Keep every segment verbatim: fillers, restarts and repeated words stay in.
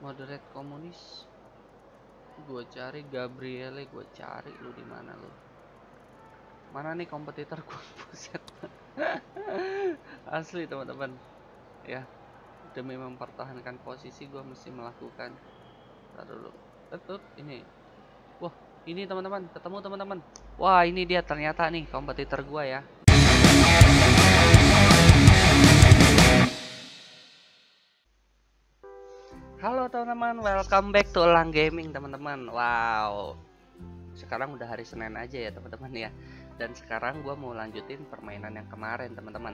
Moderate komunis. Gua cari Gabriele, gua cari lu di mana lu? Mana nih kompetitor gua? Buset. Asli teman-teman. Ya. Demi mempertahankan posisi gua mesti melakukan. Entar dulu. Tetep ini. Wah, ini teman-teman, ketemu teman-teman. Wah, ini dia ternyata nih kompetitor gua ya. Halo teman-teman, welcome back to Elang Gaming teman-teman. Wow, sekarang udah hari Senin aja ya teman-teman ya. Dan sekarang gue mau lanjutin permainan yang kemarin teman-teman.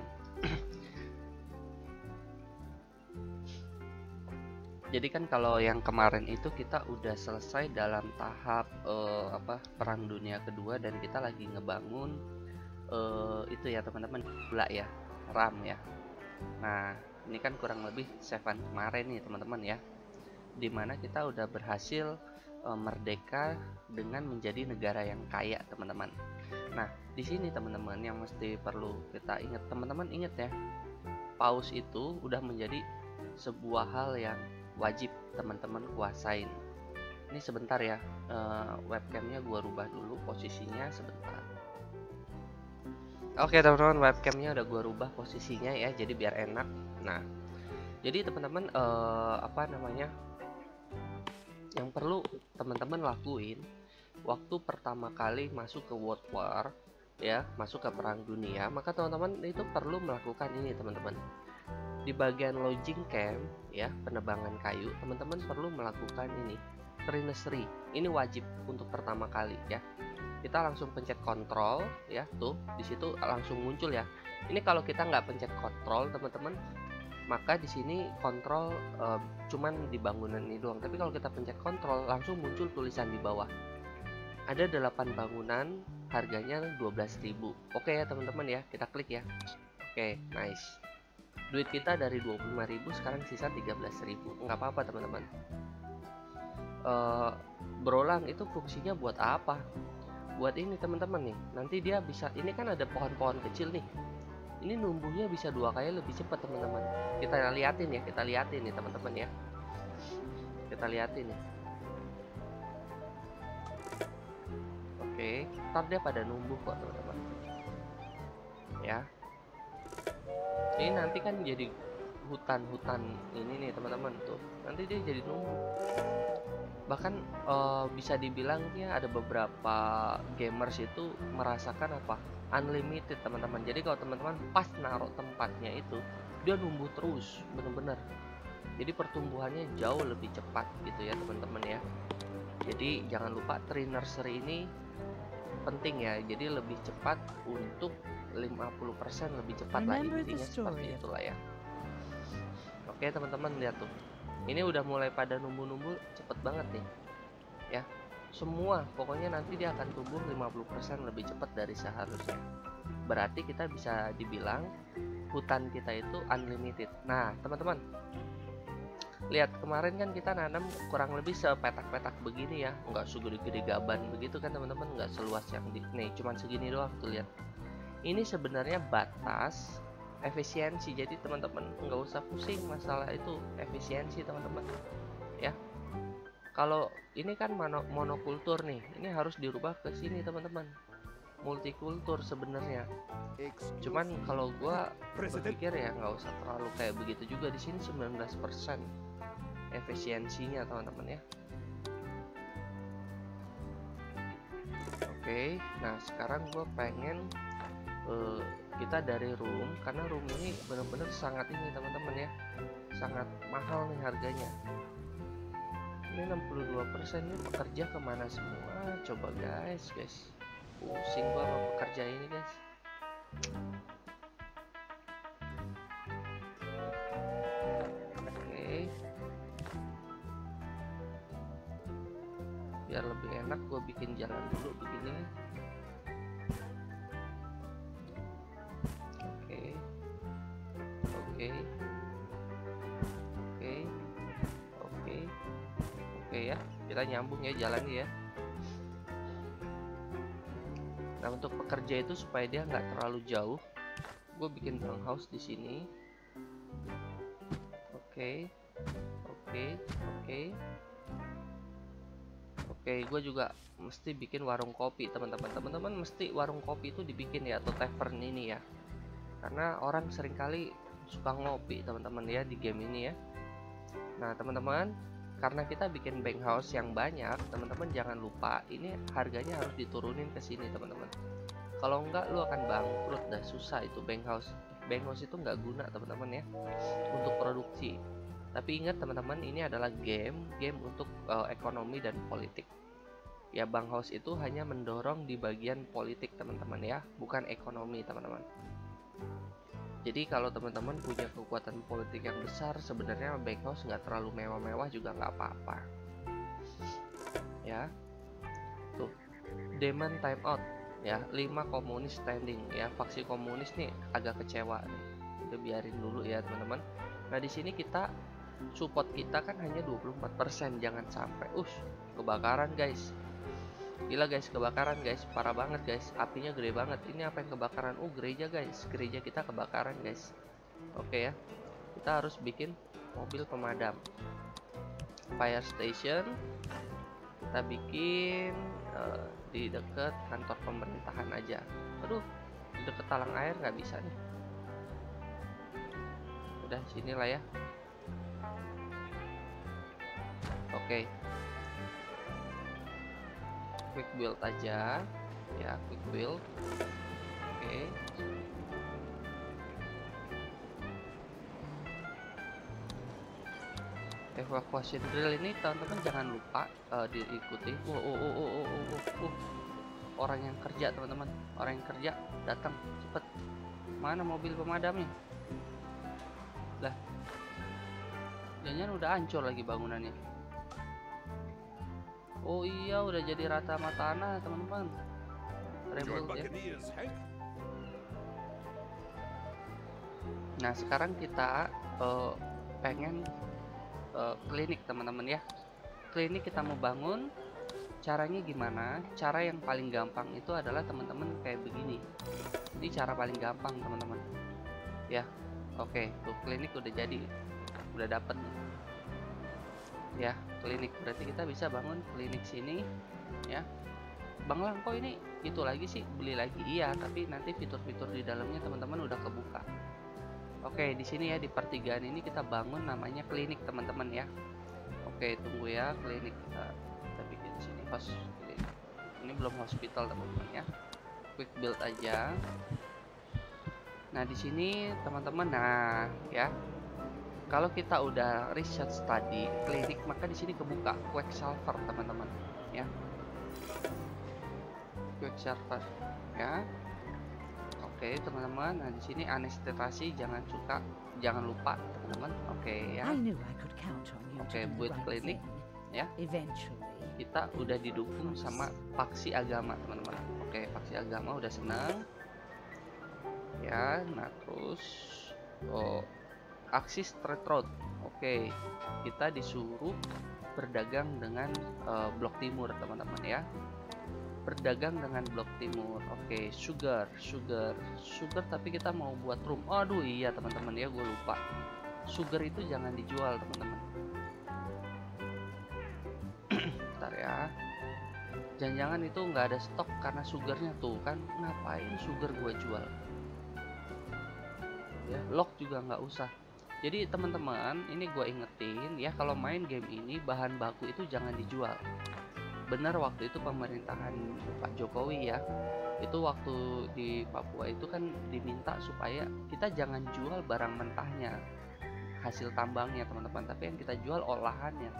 Jadi kan kalau yang kemarin itu kita udah selesai dalam tahap uh, apa Perang Dunia Kedua, dan kita lagi ngebangun uh, itu ya teman-teman, gula ya, RAM ya. Nah ini kan kurang lebih seven kemarin nih teman-teman ya. Dimana kita udah berhasil e, merdeka dengan menjadi negara yang kaya teman-teman. Nah di sini teman-teman yang mesti perlu kita ingat, teman-teman ingat ya, paus itu udah menjadi sebuah hal yang wajib teman-teman kuasain. Ini sebentar ya, e, webcamnya gua rubah dulu posisinya sebentar. Oke teman-teman, webcamnya udah gua rubah posisinya ya, jadi biar enak. Nah jadi teman-teman e, apa namanya? Yang perlu teman-teman lakuin waktu pertama kali masuk ke World War ya, masuk ke perang dunia, maka teman-teman itu perlu melakukan ini teman-teman. Di bagian lodging camp ya, penebangan kayu, teman-teman perlu melakukan ini, trinestry. Ini wajib untuk pertama kali ya. Kita langsung pencet kontrol ya, tuh di situ langsung muncul ya. Ini kalau kita nggak pencet kontrol teman-teman, maka di sini kontrol e, cuman di bangunan ini doang. Tapi kalau kita pencet kontrol langsung muncul tulisan di bawah. Ada delapan bangunan, harganya dua belas ribu. Oke ya teman-teman ya, kita klik ya. Oke, nice. Duit kita dari dua puluh lima ribu sekarang sisa tiga belas ribu. Nggak apa-apa teman-teman. E, berolang itu fungsinya buat apa? Buat ini teman-teman nih. Nanti dia bisa, ini kan ada pohon-pohon kecil nih. Ini numbuhnya bisa dua kali lebih cepat teman-teman. Kita liatin ya, kita liatin nih teman-teman ya. Kita liatin nih. Oke, ntar dia pada numbuh kok teman-teman. Ya. Ini nanti kan jadi hutan-hutan ini nih teman-teman tuh. Nanti dia jadi numbuh. Bahkan e, bisa dibilangnya ada beberapa gamers itu merasakan apa? Unlimited teman-teman. Jadi kalau teman-teman pas naruh tempatnya itu, dia numbuh terus, bener-bener. Jadi pertumbuhannya jauh lebih cepat gitu ya teman-teman ya. Jadi jangan lupa tree nursery ini penting ya. Jadi lebih cepat untuk lima puluh persen lebih cepat lah, intinya seperti itulah ya. Oke teman-teman lihat tuh. Ini udah mulai pada numbuh-numbuh cepet banget nih. Ya. Semua pokoknya nanti dia akan tumbuh lima puluh persen lebih cepat dari seharusnya. Berarti kita bisa dibilang hutan kita itu unlimited. Nah teman-teman lihat, kemarin kan kita nanam kurang lebih sepetak-petak begini ya, nggak segede-gede gaban begitu kan teman-teman, nggak seluas yang di nih, cuman segini doang tuh lihat. Ini sebenarnya batas efisiensi, jadi teman-teman nggak usah pusing masalah itu efisiensi teman-teman ya. Kalau ini kan mono, monokultur nih, ini harus dirubah ke sini teman-teman. Multikultur sebenarnya. Cuman kalau gua berpikir ya nggak usah terlalu kayak begitu juga. Di sini sembilan belas persen efisiensinya teman-teman ya. Oke, nah sekarang gua pengen uh, kita dari room, karena room ini benar-benar sangat ini teman-teman ya. Sangat mahal nih harganya. Ini enam puluh dua persen ini pekerja kemana semua? Coba guys, guys, pusing gua sama pekerja ini guys. Oke, biar lebih enak gua bikin jalan dulu begini. Oke, oke. Oke ya, kita nyambung ya jalannya ya. Nah untuk pekerja itu supaya dia nggak terlalu jauh, gue bikin bunkhouse di sini. Oke, oke, oke, Oke, gue juga mesti bikin warung kopi, teman-teman. Teman-teman mesti warung kopi itu dibikin ya, atau tavern ini ya, karena orang seringkali suka ngopi, teman-teman ya, di game ini ya. Nah, teman-teman, karena kita bikin bank house yang banyak, teman-teman jangan lupa ini harganya harus diturunin ke sini, teman-teman. Kalau enggak, lu akan bangkrut dah, susah itu bank house. Bank house itu nggak guna, teman-teman ya, untuk produksi. Tapi ingat teman-teman, ini adalah game, game untuk uh, ekonomi dan politik. Ya, bank house itu hanya mendorong di bagian politik, teman-teman ya, bukan ekonomi, teman-teman. Jadi kalau teman-teman punya kekuatan politik yang besar, sebenarnya bank house nggak terlalu mewah-mewah juga nggak apa-apa. Ya, tuh, demand time out. Ya, lima komunis standing. Ya, faksi komunis nih agak kecewa nih. Kita biarin dulu ya, teman-teman. Nah, di sini kita support kita kan hanya dua puluh empat persen, jangan sampai us kebakaran, guys. Gila guys, kebakaran guys, parah banget guys, apinya gede banget. Ini apa yang kebakaran? Oh, gereja guys, gereja kita kebakaran guys. Oke ya, kita harus bikin mobil pemadam, fire station. Kita bikin uh, di dekat kantor pemerintahan aja. Aduh, di dekat talang air nggak bisa nih. Udah, sinilah ya. Oke, okay. Quick build aja ya, quick build. Oke, okay. Evacuation drill ini teman-teman jangan lupa uh, diikuti. Oh, oh, oh, oh, oh, oh, oh. Orang yang kerja, teman-teman, orang yang kerja datang cepet. Mana mobil pemadamnya? Lah, jangan udah hancur lagi bangunannya. Oh iya, udah jadi rata sama tanah, teman-teman. Rebuild ya. Nah, sekarang kita uh, pengen uh, klinik, teman-teman ya. Klinik kita mau bangun. Caranya gimana? Cara yang paling gampang itu adalah teman-teman kayak begini. Ini cara paling gampang, teman-teman. Ya. Oke, tuh klinik udah jadi. Udah dapet nih. Ya, klinik, berarti kita bisa bangun klinik sini ya. Bang Lang, kok ini itu lagi sih, beli lagi? Iya, tapi nanti fitur-fitur di dalamnya teman-teman udah kebuka. Oke, di sini ya, di pertigaan ini kita bangun namanya klinik, teman-teman ya. Oke, tunggu ya, klinik kita, kita bikin di sini pas klinik. Ini belum hospital, teman-teman ya. Quick build aja. Nah, di sini teman-teman, nah ya, kalau kita udah riset tadi klinik, maka di sini kebuka Quicksilver, teman-teman ya. Quicksilver ya. Oke, teman-teman. Nah, di sini anestesi jangan suka, jangan lupa, teman-teman. Oke ya. Oke, buat klinik ya. Kita udah didukung sama faksi agama, teman-teman. Oke, faksi agama udah senang. Ya, nah terus oh Axis Trade Road. Oke, kita disuruh berdagang dengan uh, blok timur, teman-teman ya. Berdagang dengan blok timur. Oke, sugar, sugar, sugar. Tapi kita mau buat room. Aduh iya, teman-teman ya, gue lupa. Sugar itu jangan dijual, teman-teman. Bentar ya. Jangan-jangan itu nggak ada stok karena sugarnya tuh kan. Ngapain sugar gue jual? Ya, lock juga nggak usah. Jadi teman-teman, ini gue ingetin ya, kalau main game ini bahan baku itu jangan dijual. Bener, waktu itu pemerintahan Pak Jokowi ya, itu waktu di Papua itu kan diminta supaya kita jangan jual barang mentahnya, hasil tambangnya, teman-teman. Tapi yang kita jual olahannya.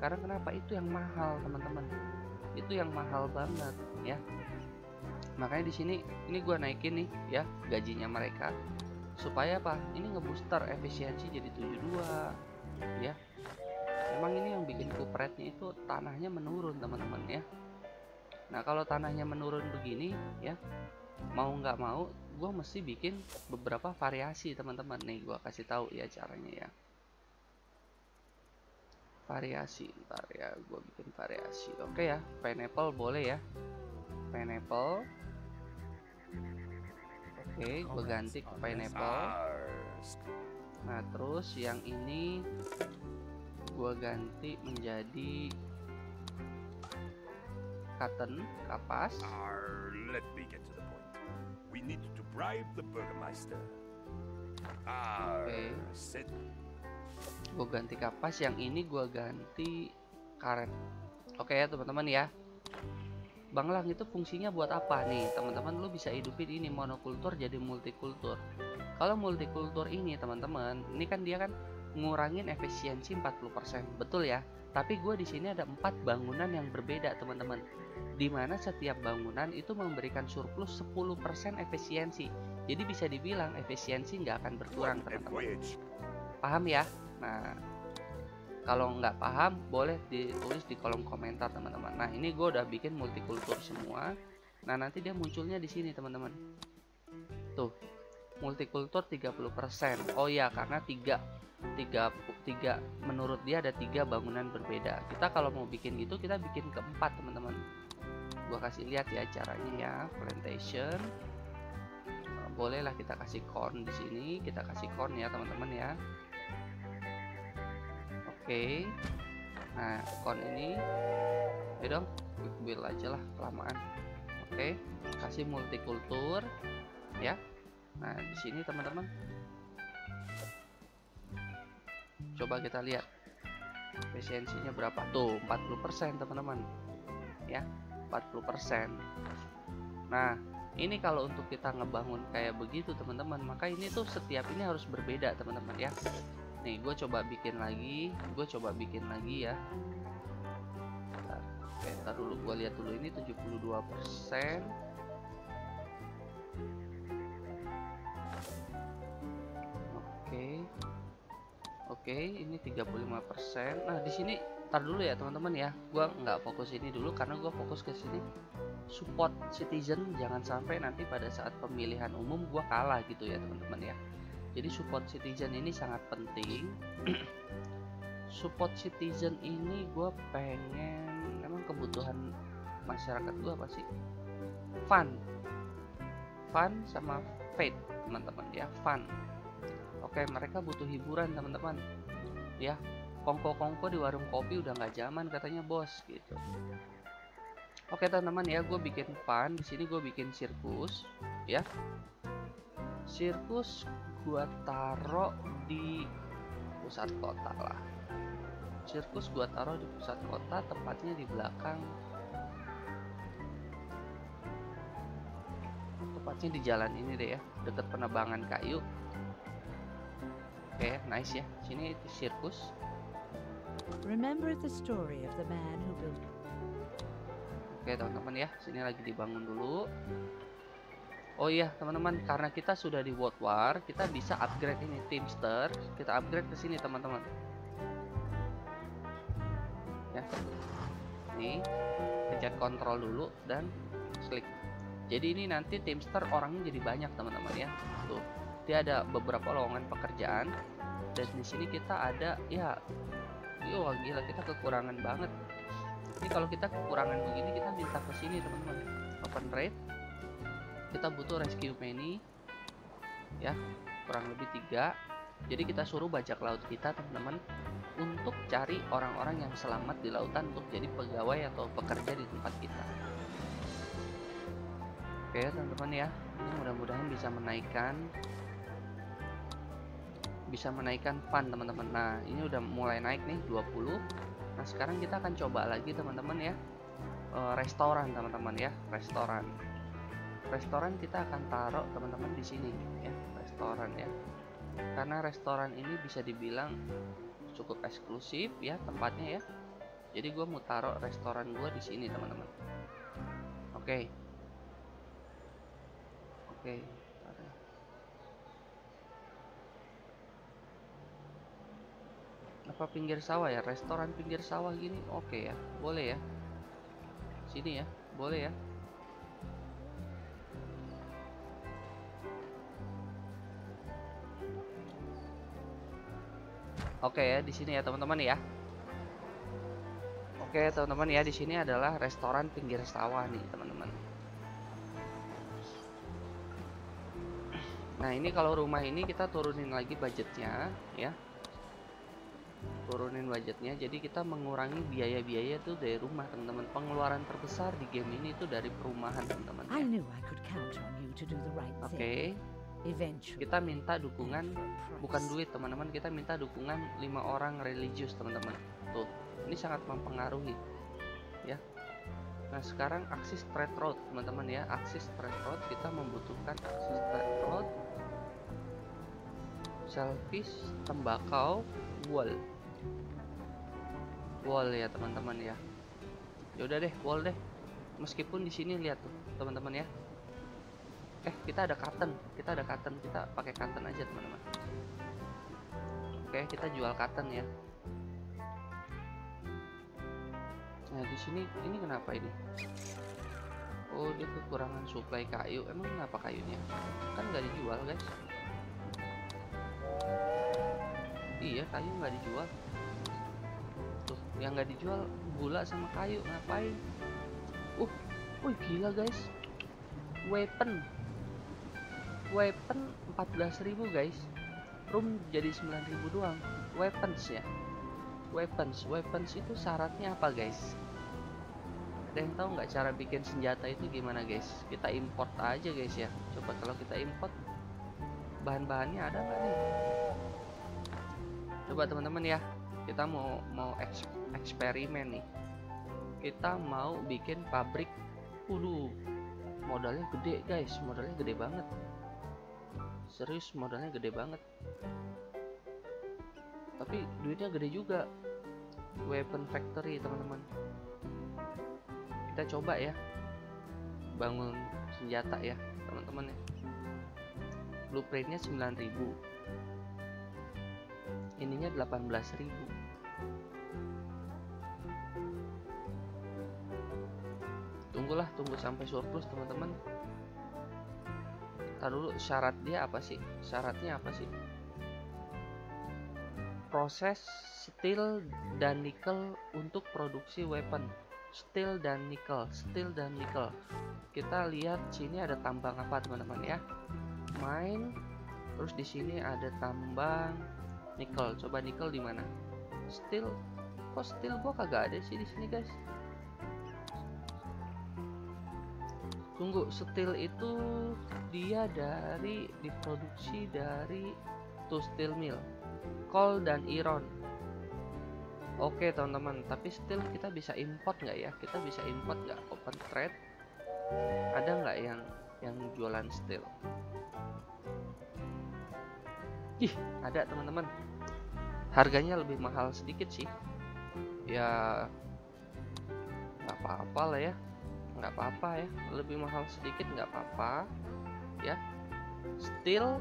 Karena kenapa? Itu yang mahal, teman-teman. Itu yang mahal banget ya. Makanya di sini ini gue naikin nih ya gajinya mereka. Supaya apa? Ini ngebooster efisiensi jadi tujuh puluh dua ya. Emang ini yang bikin kupretnya itu tanahnya menurun, teman-teman ya. Nah, kalau tanahnya menurun begini ya, mau nggak mau gue mesti bikin beberapa variasi, teman-teman. Nih gue kasih tahu ya caranya ya. Variasi, ntar ya gue bikin variasi. Oke ya, pineapple boleh ya, pineapple. Oke, okay, gue ganti ke pineapple. Nah, terus yang ini gue gua ganti menjadi cotton, kapas. Arr, let me get to the point. We need to bribe the burgermeister. Arr, okay. Set. Gua ganti kapas, yang ini gua ganti karet. Oke okay, ya teman-teman ya. Banglang itu fungsinya buat apa nih teman-teman? Lu bisa hidupin ini monokultur jadi multikultur. Kalau multikultur ini teman-teman, ini kan dia kan ngurangin efisiensi empat puluh persen, betul ya. Tapi gue di sini ada empat bangunan yang berbeda teman-teman, dimana setiap bangunan itu memberikan surplus sepuluh persen efisiensi. Jadi bisa dibilang efisiensi nggak akan berkurang teman-teman. Paham ya? Nah, kalau nggak paham boleh ditulis di kolom komentar teman-teman. Nah ini gue udah bikin multikultur semua. Nah nanti dia munculnya di sini teman-teman. Tuh multikultur tiga puluh persen. Oh ya karena tiga, tiga, tiga menurut dia ada tiga bangunan berbeda. Kita kalau mau bikin gitu kita bikin keempat teman-teman. Gue kasih lihat ya caranya ya. Plantation. Nah, bolehlah kita kasih corn di sini. Kita kasih corn ya teman-teman ya. Oke, okay. Nah corn ini, ya dong, quick build aja lah kelamaan. Oke, okay. Kasih multikultur, ya. Nah di sini teman-teman, coba kita lihat efisiensinya berapa tuh, empat puluh persen teman-teman, ya, empat puluh persen. Nah ini kalau untuk kita ngebangun kayak begitu teman-teman, maka ini tuh setiap ini harus berbeda teman-teman ya. Nih gue coba bikin lagi, gue coba bikin lagi ya. Bentar, oke, bentar dulu, gue lihat dulu ini tujuh puluh dua persen. Oke, oke, ini tiga puluh lima persen. Nah di sini, tar dulu ya teman-teman ya, gue nggak fokus ini dulu karena gue fokus ke sini. Support citizen, jangan sampai nanti pada saat pemilihan umum gue kalah gitu ya teman-teman ya. Jadi support citizen ini sangat penting. Support citizen ini gue pengen, emang kebutuhan masyarakat gue apa sih? Fun, fun sama faith teman-teman ya, fun. Oke mereka butuh hiburan teman-teman ya. Kongko-kongko di warung kopi udah nggak zaman katanya bos gitu. Oke teman-teman ya, gue bikin fun di sini, gue bikin sirkus ya. Sirkus gua taruh di pusat kota lah. Sirkus gua taruh di pusat kota, tepatnya di belakang, tepatnya di jalan ini deh ya, dekat penebangan kayu. Oke, nice ya. Sini itu sirkus. Remember the story of the man who built. Oke teman-teman ya, sini lagi dibangun dulu. Oh iya teman-teman, karena kita sudah di World War, kita bisa upgrade ini Teamster, kita upgrade ke sini teman-teman. Ya, nih, pencet kontrol dulu dan klik. Jadi ini nanti Teamster orangnya jadi banyak teman-teman ya. Tuh, dia ada beberapa lowongan pekerjaan dan di sini kita ada ya, yo gila kita kekurangan banget. Ini kalau kita kekurangan begini kita minta ke sini teman-teman. Open rate. Kita butuh rescue many ya, kurang lebih tiga. Jadi kita suruh bajak laut kita teman-teman untuk cari orang-orang yang selamat di lautan untuk jadi pegawai atau pekerja di tempat kita. Oke teman-teman ya, ini mudah-mudahan bisa menaikkan bisa menaikkan fund teman-teman. Nah ini udah mulai naik nih dua puluh. Nah sekarang kita akan coba lagi teman-teman ya, e, restoran teman-teman ya, restoran. Restoran kita akan taruh teman-teman di sini ya, restoran ya. Karena restoran ini bisa dibilang cukup eksklusif ya tempatnya ya. Jadi gue mau taruh restoran gue di sini teman-teman. Oke, okay. Oke. Okay. Apa pinggir sawah ya? Restoran pinggir sawah gini, oke okay ya, boleh ya. Sini ya, boleh ya. Oke okay, ya di sini ya teman-teman ya. Oke okay, teman-teman ya, di sini adalah restoran pinggir sawah nih teman-teman. Nah ini kalau rumah ini kita turunin lagi budgetnya ya. turunin budgetnya, jadi kita mengurangi biaya-biaya tuh dari rumah, teman-teman. Pengeluaran terbesar di game ini tuh dari perumahan, teman-teman. Ya. Oke. Kita minta dukungan, bukan duit, teman-teman. Kita minta dukungan lima orang religius, teman-teman. Tuh, ini sangat mempengaruhi, ya. Nah, sekarang aksis trade road, teman-teman, ya. Aksis trade road, kita membutuhkan aksis trade road, selfish, tembakau, wall. Wall ya, teman-teman, ya. Ya udah deh, wall deh. Meskipun di sini lihat tuh, teman-teman, ya. Eh, kita ada cotton, kita ada cotton, kita pakai cotton aja, teman-teman. Oke, kita jual cotton ya. Nah, di sini ini kenapa ini? Oh, dia kekurangan suplai kayu. Emang kenapa kayunya? Kan nggak dijual, guys. Iya, kayu nggak dijual. Tuh, yang nggak dijual gula sama kayu, ngapain? Uh, wih gila, guys. Weapon. Weapon empat belas ribu, guys. Room jadi sembilan ribu doang. Weapons ya. Weapons, weapons itu syaratnya apa, guys? Ada yang tahu nggak cara bikin senjata itu gimana, guys? Kita import aja, guys, ya. Coba kalau kita import, bahan-bahannya ada nggak nih? Coba teman-teman ya, kita mau mau eks, eksperimen nih. Kita mau bikin pabrik. Waduh, modalnya gede, guys. Modalnya gede banget. Serius, modalnya gede banget. Tapi duitnya gede juga. Weapon factory, teman-teman. Kita coba ya, bangun senjata ya, teman-teman ya. Blueprintnya sembilan ribu. Ininya delapan belas ribu. Tunggulah, tunggu sampai surplus, teman-teman. Kita dulu, syarat dia apa sih? Syaratnya apa sih? Proses steel dan nikel untuk produksi weapon. Steel dan nikel, steel dan nikel. Kita lihat sini ada tambang apa, teman-teman ya. Main, terus di sini ada tambang nikel. Coba nikel di mana? Steel. Kok steel gua kagak ada sih di sini, guys? Tunggu, steel itu dia dari diproduksi dari two steel mill. Coal dan iron. Oke, teman-teman, tapi still kita bisa import nggak ya? Kita bisa import nggak? Open trade. Ada nggak yang yang jualan still? Ih, ada, teman-teman. Harganya lebih mahal sedikit sih. Ya nggak apa-apa lah ya. Nggak apa-apa ya. Lebih mahal sedikit nggak apa-apa ya. Still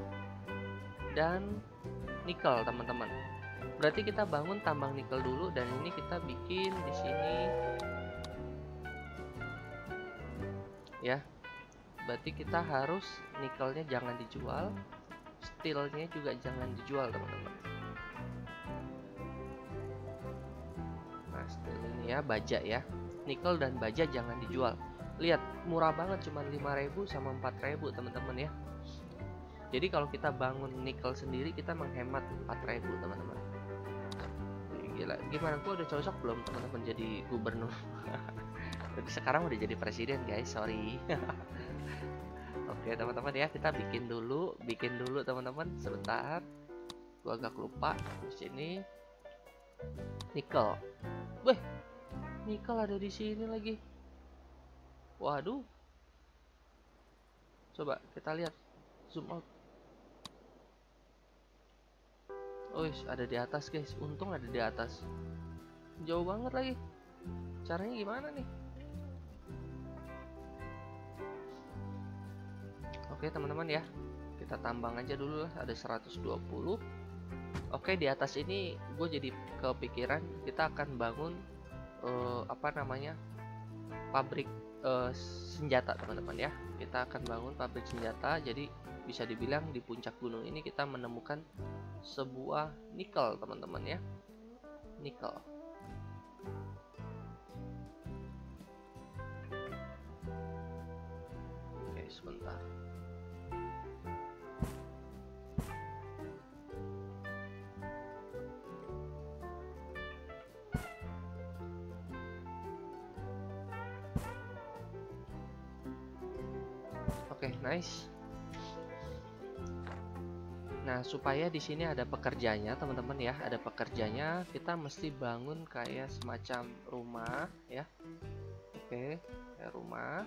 dan nikel, teman-teman. Berarti kita bangun tambang nikel dulu, dan ini kita bikin di sini ya. Berarti kita harus nikelnya jangan dijual, steelnya juga jangan dijual, teman-teman. Nah, steel ini ya, baja ya. Nikel dan baja jangan dijual. Lihat, murah banget, cuma lima ribu sama empat ribu, teman-teman ya. Jadi kalau kita bangun nikel sendiri, kita menghemat empat ribu, teman-teman. Gila, gimana, gua udah cocok belum, teman-teman, jadi gubernur? Sekarang udah jadi presiden, guys, sorry. Oke, teman-teman ya, kita bikin dulu, bikin dulu, teman-teman, sebentar. Gua agak lupa di sini. Nikel. Weh, nikel ada di sini lagi. Waduh. Coba kita lihat, zoom out. Oh, ada di atas, guys. Untung ada di atas. Jauh banget lagi. Caranya gimana nih? Oke, teman-teman ya. Kita tambang aja dulu lah. Ada seratus dua puluh. Oke, di atas ini gue jadi kepikiran kita akan bangun uh, apa namanya? Pabrik uh, senjata, teman-teman ya. Kita akan bangun pabrik senjata. Jadi bisa dibilang di puncak gunung ini kita menemukan sebuah nikel, teman-teman ya. Nikel. Oke, sebentar. Oke, nice. Nah, supaya di sini ada pekerjanya, teman-teman ya, ada pekerjanya, kita mesti bangun kayak semacam rumah ya. Oke, kayak rumah.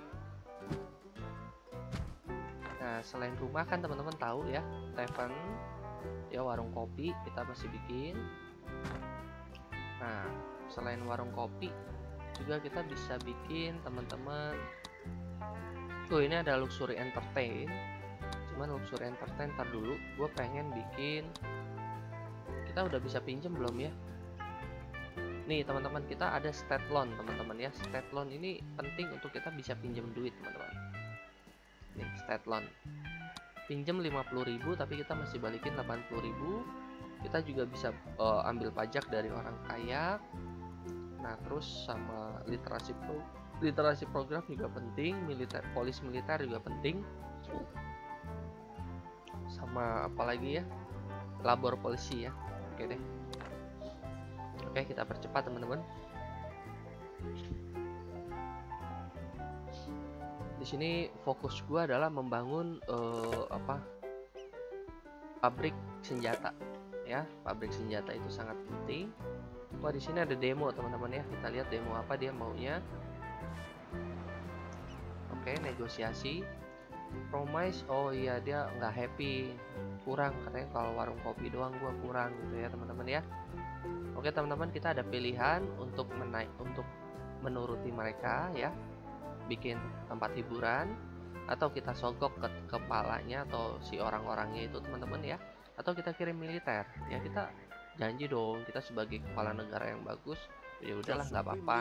Nah, selain rumah kan teman-teman tahu ya, tavern ya, warung kopi kita masih bikin. Nah, selain warung kopi juga kita bisa bikin teman-teman. Tuh, ini ada luxury entertain. Cuman luxury entertain ntar dulu, gue pengen bikin. Kita udah bisa pinjem belum ya? Nih teman-teman, kita ada state loan teman-teman ya. State loan ini penting untuk kita bisa pinjem duit teman-teman. Nih, state loan pinjam lima puluh ribu tapi kita masih balikin delapan puluh ribu. Kita juga bisa uh, ambil pajak dari orang kaya. Nah, terus sama literasi pro literasi program juga penting, militer polis militer juga penting. Sama apalagi ya? Labor polisi ya. Oke deh. Oke, kita percepat teman-teman. Di sini fokus gue adalah membangun uh, apa pabrik senjata ya. Pabrik senjata itu sangat penting. Wah, di sini ada demo teman-teman ya, kita lihat demo apa dia maunya. Oke, negosiasi promise. Oh iya, dia nggak happy, kurang katanya. Kalau warung kopi doang gue kurang gitu ya teman-teman ya. Oke teman-teman, kita ada pilihan untuk menaik untuk menuruti mereka ya, bikin tempat hiburan, atau kita sogok ke kepalanya atau si orang-orangnya itu teman-teman ya, atau kita kirim militer ya. Kita janji dong, kita sebagai kepala negara yang bagus ya. Udahlah, nggak apa-apa.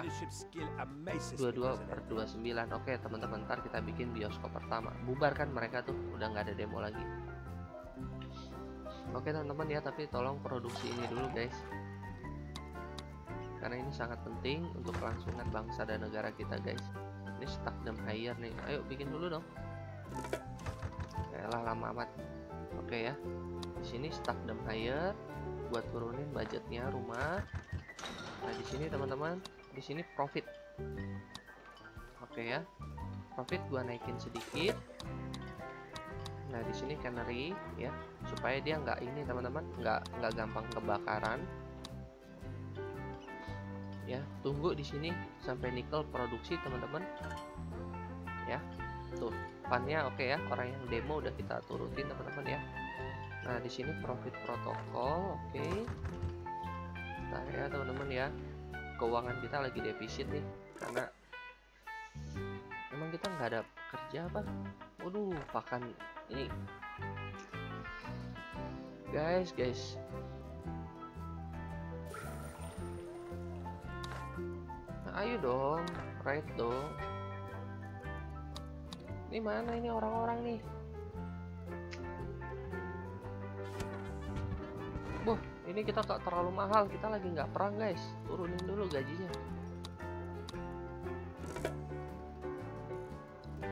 Dua puluh dua per dua puluh sembilan. Oke teman-teman, ntar kita bikin bioskop pertama. Bubarkan mereka tuh, udah nggak ada demo lagi. Oke teman-teman ya, tapi tolong produksi ini dulu guys, karena ini sangat penting untuk kelangsungan bangsa dan negara kita guys. Ini stuck dan hire nih, ayo bikin dulu dong. Yalah, lama amat. Oke ya, di sini stuck dan hire, buat turunin budgetnya rumah. Nah di sini teman-teman, di sini profit. Oke ya, profit gua naikin sedikit. Nah di sini cannery ya, supaya dia nggak ini teman-teman, nggak nggak gampang kebakaran. Ya, tunggu di sini sampai nikel produksi teman-teman ya. Tuh pannya oke okay ya, orang yang demo udah kita turutin teman-teman ya. Nah di sini profit protokol. Oke okay. Bentar ya teman-teman ya, keuangan kita lagi defisit nih, karena emang kita nggak ada kerja apa. Waduh, pakan ini guys guys Ayo dong, right dong. Ini mana ini orang-orang nih? Boh, ini kita gak terlalu mahal. Kita lagi nggak perang guys. Turunin dulu gajinya.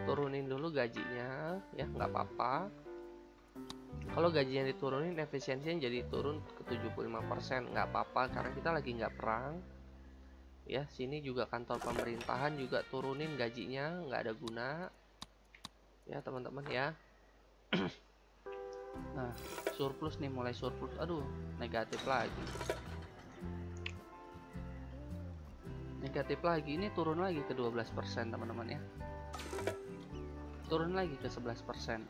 Turunin dulu gajinya, ya nggak apa-apa. Kalau gajinya diturunin, efisiensinya jadi turun ke tujuh puluh lima persen, nggak apa-apa karena kita lagi nggak perang. Ya, sini juga kantor pemerintahan juga turunin gajinya, nggak ada guna ya teman-teman ya. Nah, surplus nih, mulai surplus. Aduh, negatif lagi, negatif lagi. Ini turun lagi ke dua belas persen teman-teman ya, turun lagi ke sebelas persen.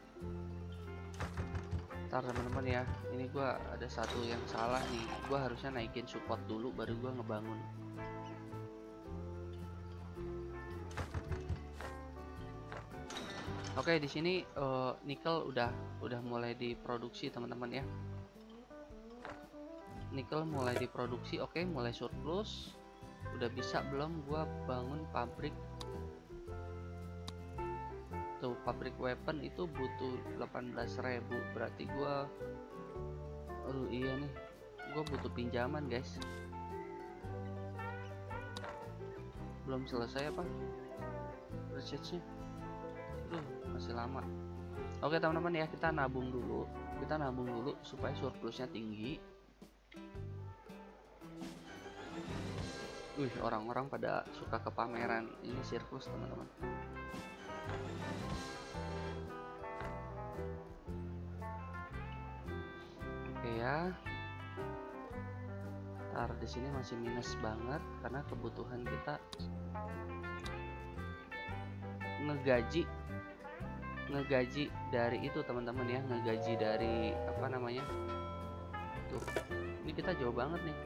Ntar teman-teman ya, ini gua ada satu yang salah nih. Gua harusnya naikin support dulu baru gua ngebangun. Oke, di sini uh, nikel udah udah mulai diproduksi teman-teman ya. Nikel mulai diproduksi, oke, mulai surplus. Udah bisa belum gua bangun pabrik? Tuh, pabrik weapon itu butuh delapan belas ribu. Berarti gua aduh iya nih. Gua butuh pinjaman, guys. Belum selesai apa? Research-nya. Masih lama. Oke teman-teman ya, kita nabung dulu, kita nabung dulu supaya surplusnya tinggi. Wih, orang-orang pada suka ke pameran. Ini surplus teman-teman. saya taruh di sini masih minus banget karena kebutuhan kita ngegaji ngegaji dari itu teman-teman ya, ngegaji dari apa namanya tuh, ini kita jauh banget nih.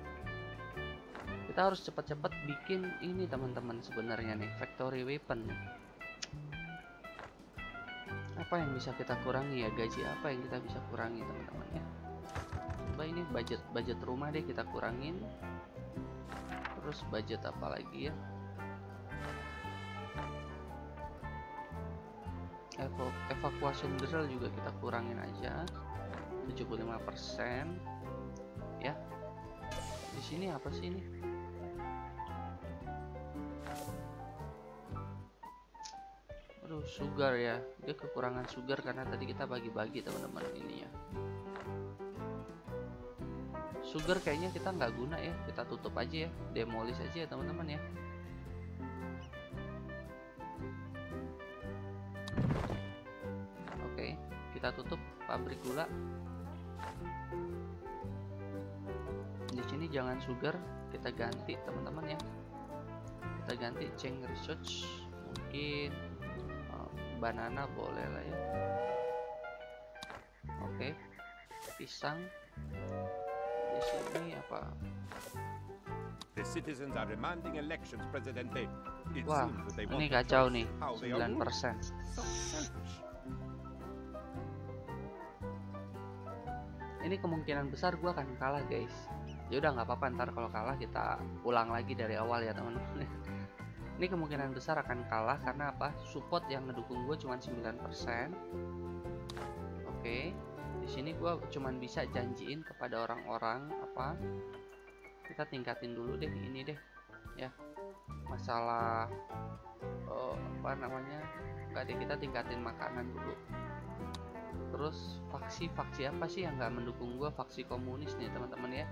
Kita harus cepat-cepat bikin ini teman-teman sebenarnya nih, factory weapon. Apa yang bisa kita kurangi ya, gaji apa yang kita bisa kurangi teman-teman ya. Coba ini budget budget rumah deh kita kurangin, terus budget apa lagi ya, evacuation drill juga kita kurangin aja tujuh puluh lima persen ya. Di sini apa sih ini? Aduh, sugar ya. Dia kekurangan sugar karena tadi kita bagi-bagi teman-teman ini ya. Sugar kayaknya kita nggak guna ya. Kita tutup aja ya. Demolish aja ya teman-teman ya. Kita tutup pabrik gula. Di sini jangan sugar, kita ganti teman-teman ya. Kita ganti Cheng Research, mungkin oh, banana boleh lah ya. Oke, pisang. Di sini apa? The citizens are demanding elections, President Day. Wah, ini kacau nih, sembilan persen. Ini kemungkinan besar gue akan kalah guys. Ya udah nggak apa-apa, ntar kalau kalah kita ulang lagi dari awal ya teman-teman. Ini kemungkinan besar akan kalah karena apa? Support yang ngedukung gue cuma sembilan persen. Oke, okay. Di sini gue cuman bisa janjiin kepada orang-orang apa? Kita tingkatin dulu deh ini deh. Ya, masalah oh, apa namanya? Gak deh, kita tingkatin makanan dulu. Terus faksi faksi apa sih yang nggak mendukung gue? Faksi komunis nih teman-teman ya,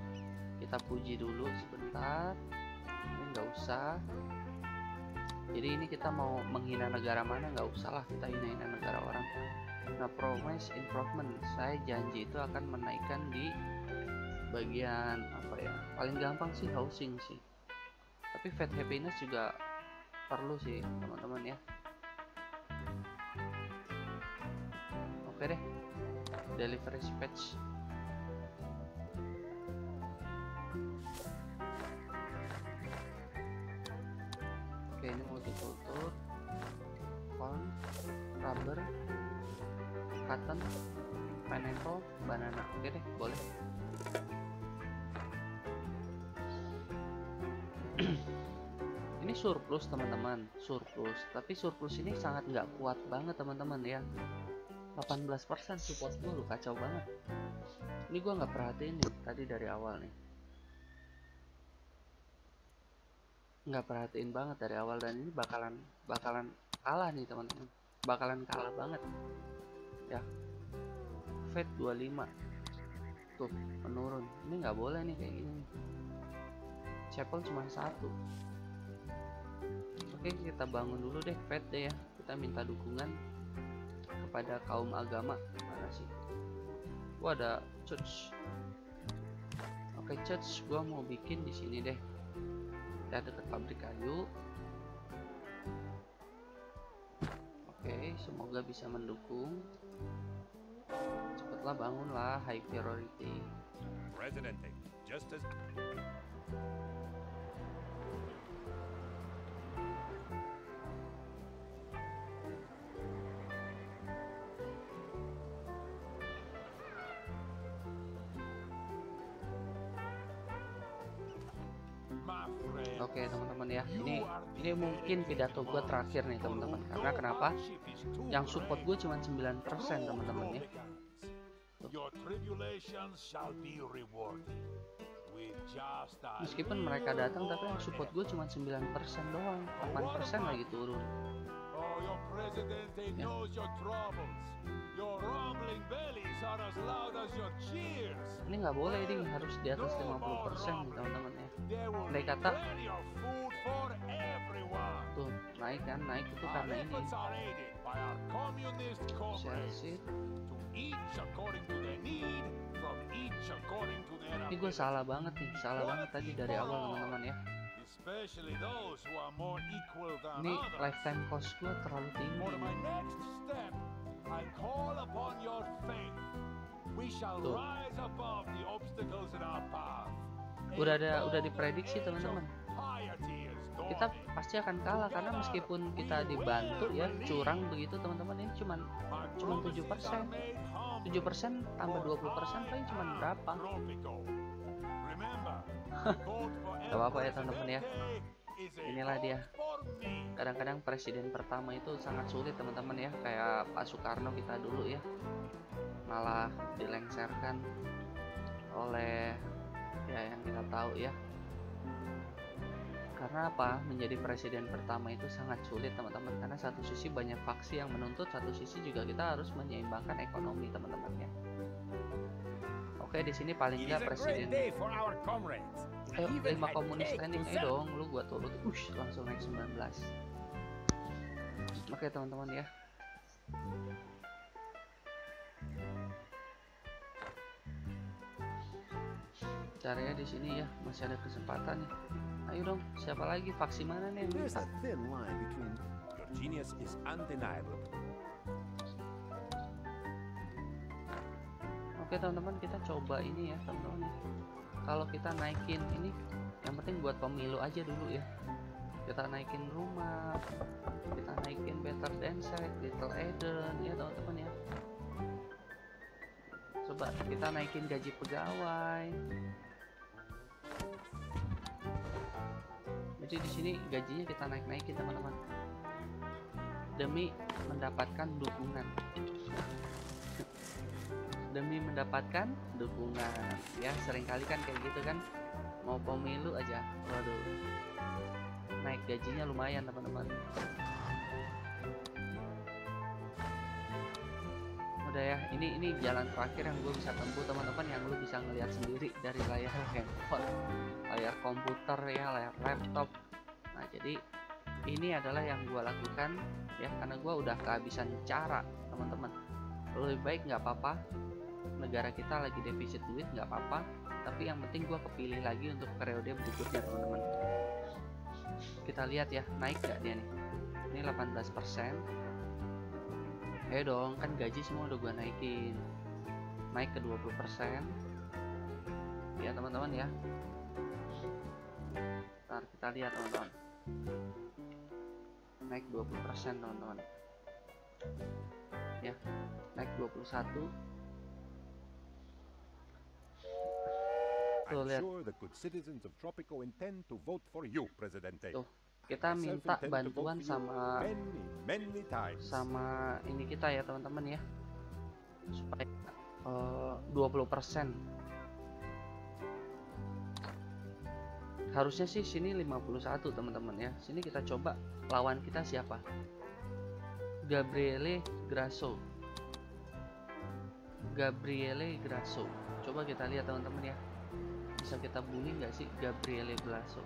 kita puji dulu sebentar. Ini nggak usah, jadi ini kita mau menghina negara mana, nggak usah lah kita hina-hina negara orang. Nah, promise improvement, saya janji itu akan menaikkan di bagian apa ya, paling gampang sih housing sih, tapi fat happiness juga perlu sih teman-teman ya. Oke deh, delivery patch. Oke, ini multicultural, corn, rubber, cotton, pineapple, banana. Oke deh, boleh. Ini surplus teman-teman, surplus. Tapi surplus ini sangat nggak kuat banget teman-teman ya. delapan belas persen support gue, lu kacau banget. Ini gue nggak perhatiin nih tadi dari awal nih, nggak perhatiin banget dari awal, dan ini bakalan bakalan kalah nih teman-teman, bakalan kalah banget ya. Fed dua puluh lima tuh menurun, ini nggak boleh nih kayak gini. Chapel cuma satu. Oke, kita bangun dulu deh Fed deh ya, kita minta dukungan pada kaum agama. Gimana sih? Gua ada church. Oke, church gua mau bikin di sini deh. Kita dekat pabrik kayu. Oke, semoga bisa mendukung. Cepatlah bangunlah high priority. Presidente, justice. Oke teman-teman ya, ini ini mungkin pidato gue terakhir nih teman-teman, karena kenapa? Yang support gue cuma sembilan persen teman-teman ya. Meskipun mereka datang, tapi yang support gue cuma sembilan persen doang, delapan persen lagi turun. Ya. Ini nggak boleh, ini harus di atas lima puluh persen teman-teman ya. Andai kata tuh naik kan, naik itu karena ini ini gue salah banget nih, salah banget tadi dari awal teman-teman ya. Ini lifetime cost gue terlalu tinggi. Tuh. Udah ada, udah diprediksi teman-teman. Kita pasti akan kalah karena meskipun kita dibantu ya curang begitu teman-teman, ini cuman cuman tujuh persen. tujuh persen tambah dua puluh persen paling cuman berapa? Gak apa-apa ya teman-teman ya. Inilah dia. Kadang-kadang presiden pertama itu sangat sulit teman-teman ya, kayak Pak Soekarno kita dulu ya. Malah dilengsarkan oleh ya yang kita tahu ya. Karena apa? Menjadi presiden pertama itu sangat sulit teman-teman, karena satu sisi banyak faksi yang menuntut, satu sisi juga kita harus menyeimbangkan ekonomi teman-teman ya. Oke, di sini paling nggak presiden eh, lima komunis trending eh dong, lu gua turut, ush langsung naik sembilan belas. Oke teman-teman ya. Caranya di sini ya, masih ada kesempatan ya. Ayo dong, siapa lagi? Faksi mana nih? Bisa. Oke teman-teman, kita coba ini ya teman-teman. Kalau kita naikin ini, yang penting buat pemilu aja dulu ya. Kita naikin rumah, kita naikin Better Than Sex, Little Eden ya teman-teman ya. Coba kita naikin gaji pegawai. Jadi di sini gajinya kita naik-naikin teman-teman demi mendapatkan dukungan, demi mendapatkan dukungan ya. Seringkali kan kayak gitu kan, mau pemilu aja waduh naik gajinya lumayan teman-teman. Udah ya, ini ini jalan terakhir yang gue bisa tempuh teman-teman, yang lu bisa ngelihat sendiri dari layar handphone, layar komputer ya, layar laptop. Nah jadi ini adalah yang gue lakukan ya, karena gue udah kehabisan cara teman-teman. Lebih baik nggak apa-apa, negara kita lagi defisit duit nggak apa-apa, tapi yang penting gue kepilih lagi untuk periode berikutnya teman-teman. Kita lihat ya, naik gak dia nih? Ini delapan belas persen. Ayo dong, kan gaji semua udah gua naikin, naik ke dua puluh persen ya teman-teman ya. Ntar kita lihat teman-teman, naik dua puluh persen teman-teman ya, naik dua puluh satu. Tuh lihat tuh, kita minta bantuan sama sama ini kita ya teman-teman ya, supaya uh, dua puluh persen. Harusnya sih sini lima puluh satu teman-teman ya. Sini kita coba, lawan kita siapa? Gabriele Grasso. Gabriele Grasso. Coba kita lihat teman-teman ya. Bisa kita bunyi nggak sih Gabriele Grasso?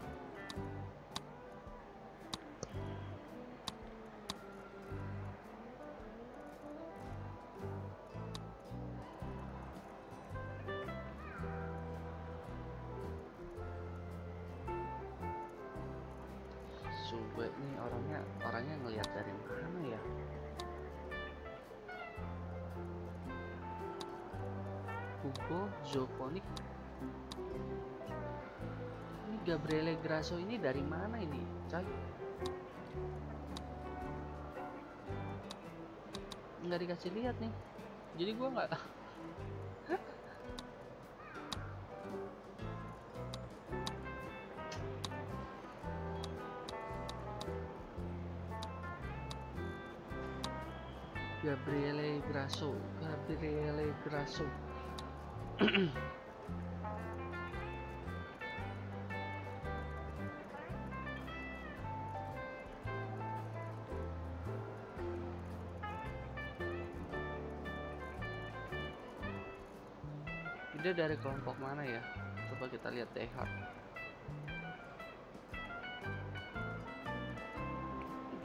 Sumpah nih orangnya, orangnya ngelihat dari mana ya? Hugo Zokonik. Ini Gabriele Grasso ini dari mana ini, coy? Nggak dikasih lihat nih, jadi gua nggak. Gabriele Grasso, Gabriele Grasso. Dia dari kelompok mana ya? Coba kita lihat deh.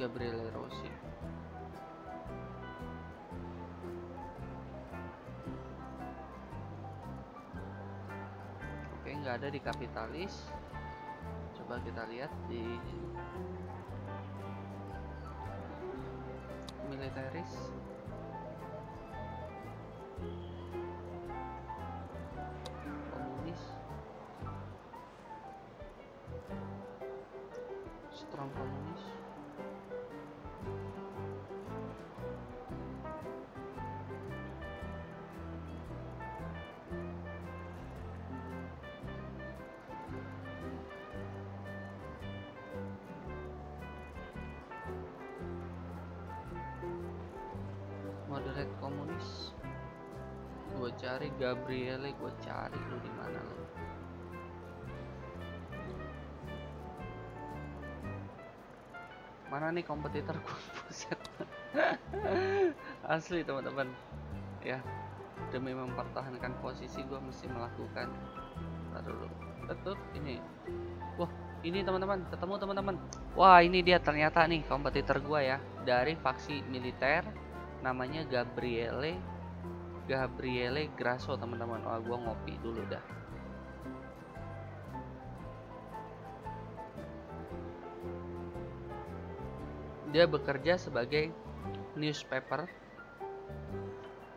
Gabriele Grasso. Oke, nggak ada di kapitalis. Coba kita lihat di militeris. Strong komunis. Moderate komunis. Gua cari Gabriele, gua cari lu di mana lu? Mana nih kompetitor gue? Buset. Asli teman-teman ya, demi mempertahankan posisi gue mesti melakukan. Ntar dulu, tetep ini. Wah, ini teman-teman, ketemu teman-teman. Wah, ini dia ternyata nih kompetitor gue ya, dari faksi militer, namanya Gabriele Gabriele Grasso teman-teman. Wah, gue ngopi dulu dah. Dia bekerja sebagai newspaper.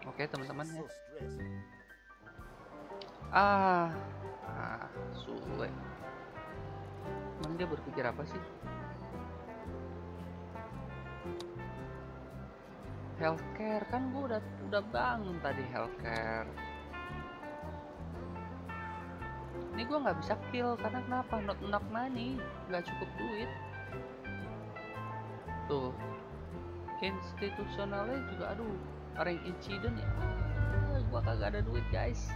Oke teman-teman ya. Ah, ah suwe. Emang dia berpikir apa sih? Healthcare kan gua udah udah bangun tadi healthcare. Ini gua nggak bisa kill karena kenapa? Not enough money, nggak cukup duit. Tuh, institusionalnya juga aduh, orang insiden ya, ah, gua kagak ada duit guys.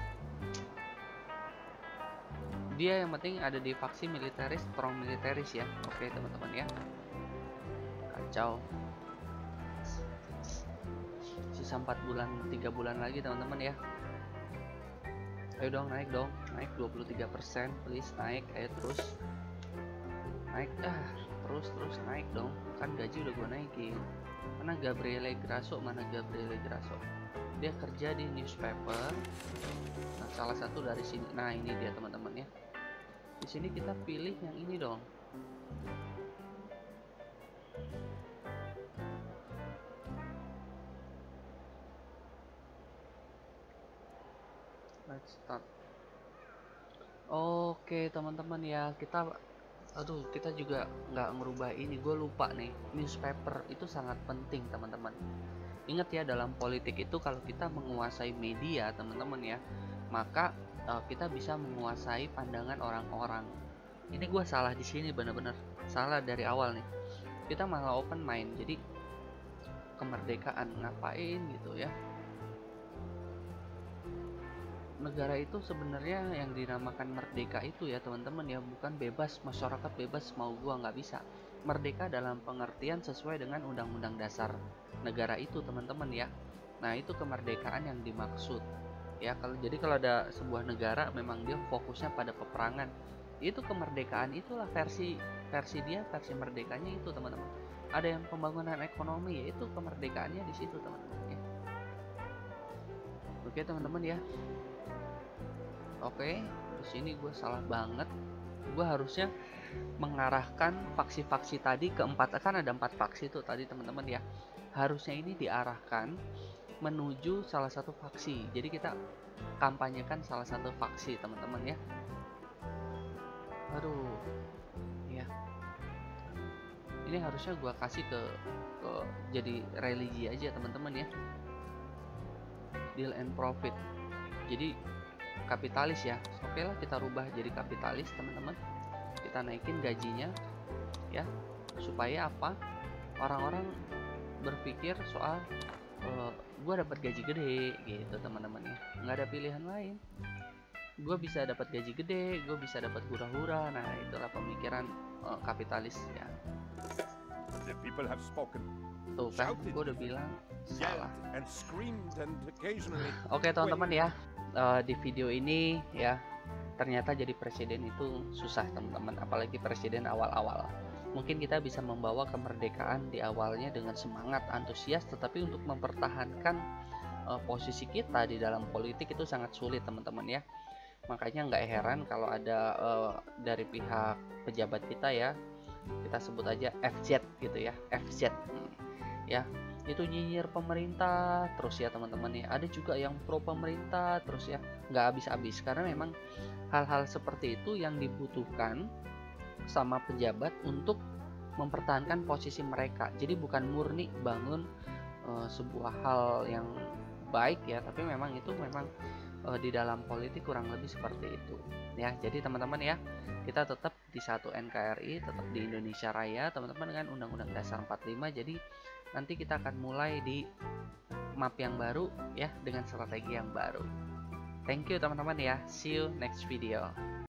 Dia yang penting ada di faksi militeris, strong militeris ya. Oke teman-teman ya, kacau. Sisa empat bulan, tiga bulan lagi teman-teman ya. Ayo dong naik dong, naik dua puluh tiga persen please, naik, ayo terus naik ah. Terus terus naik dong, kan gaji udah gue naikin. Mana Gabriele Grasso, mana Gabriele Grasso? Dia kerja di newspaper. Nah, salah satu dari sini. Nah, ini dia teman-teman ya. Di sini kita pilih yang ini dong. Let's start. Oke, teman-teman ya, kita aduh kita juga nggak ngerubah ini, gue lupa nih. Newspaper itu sangat penting teman-teman, ingat ya, dalam politik itu kalau kita menguasai media teman-teman ya, maka uh, kita bisa menguasai pandangan orang-orang. Ini gue salah di sini, bener-bener salah dari awal nih. Kita malah open mind, jadi kemerdekaan ngapain gitu ya. Negara itu sebenarnya yang dinamakan merdeka itu ya teman-teman ya, bukan bebas, masyarakat bebas mau gua nggak bisa. Merdeka dalam pengertian sesuai dengan undang-undang dasar negara itu teman-teman ya. Nah, itu kemerdekaan yang dimaksud ya. Kalau jadi kalau ada sebuah negara memang dia fokusnya pada peperangan, itu kemerdekaan itulah versi versi dia, versi merdekanya itu teman-teman. Ada yang pembangunan ekonomi, yaitu kemerdekaannya di situ teman-teman ya. Oke teman-teman ya. Oke, di sini gue salah banget. Gue harusnya mengarahkan faksi-faksi tadi ke empat, kan ada empat faksi tuh tadi teman-teman ya. Harusnya ini diarahkan menuju salah satu faksi. Jadi kita kampanyekan salah satu faksi teman-teman ya. Aduh, ya. Ini harusnya gue kasih ke, ke jadi religi aja teman-teman ya. Deal and profit. Jadi kapitalis ya, oke lah kita rubah jadi kapitalis teman-teman. Kita naikin gajinya ya, supaya apa, orang-orang berpikir soal uh, gue dapat gaji gede gitu teman-teman ya. Nggak ada pilihan lain, gue bisa dapat gaji gede, gue bisa dapat hura-hura. Nah, itulah pemikiran uh, kapitalis ya. The people have spoken. Tuh kan, gue udah bilang salah. Oke teman-teman ya. Uh, di video ini ya, ternyata jadi presiden itu susah teman-teman, apalagi presiden awal-awal. Mungkin kita bisa membawa kemerdekaan di awalnya dengan semangat antusias, tetapi untuk mempertahankan e, posisi kita di dalam politik itu sangat sulit, teman-teman ya. Makanya nggak heran kalau ada e, dari pihak pejabat kita ya, kita sebut aja F Z gitu ya, F Z hmm, ya, itu nyinyir pemerintah terus ya teman-teman nih. Ada juga yang pro pemerintah terus ya, nggak habis-habis, karena memang hal-hal seperti itu yang dibutuhkan sama pejabat untuk mempertahankan posisi mereka. Jadi bukan murni bangun e, sebuah hal yang baik ya, tapi memang itu memang e, di dalam politik kurang lebih seperti itu ya. Jadi teman-teman ya, kita tetap di satu N K R I, tetap di Indonesia Raya teman-teman, dengan Undang-Undang Dasar empat puluh lima. Jadi nanti kita akan mulai di map yang baru ya, dengan strategi yang baru. Thank you teman-teman ya, see you next video.